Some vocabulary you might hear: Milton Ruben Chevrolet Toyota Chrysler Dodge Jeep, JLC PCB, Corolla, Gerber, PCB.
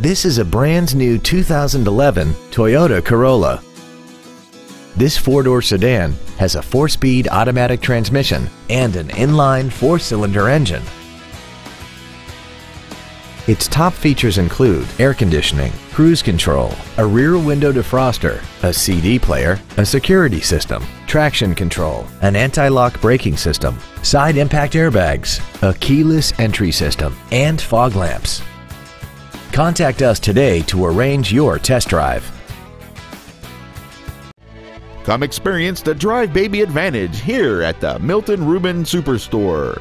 This is a brand new 2011 Toyota Corolla. This four-door sedan has a four-speed automatic transmission and an inline four-cylinder engine. Its top features include air conditioning, cruise control, a rear window defroster, a CD player, a security system, traction control, an anti-lock braking system, side impact airbags, a keyless entry system, and fog lamps. Contact us today to arrange your test drive. Come experience the Drive Baby Advantage here at the Milton Ruben Superstore.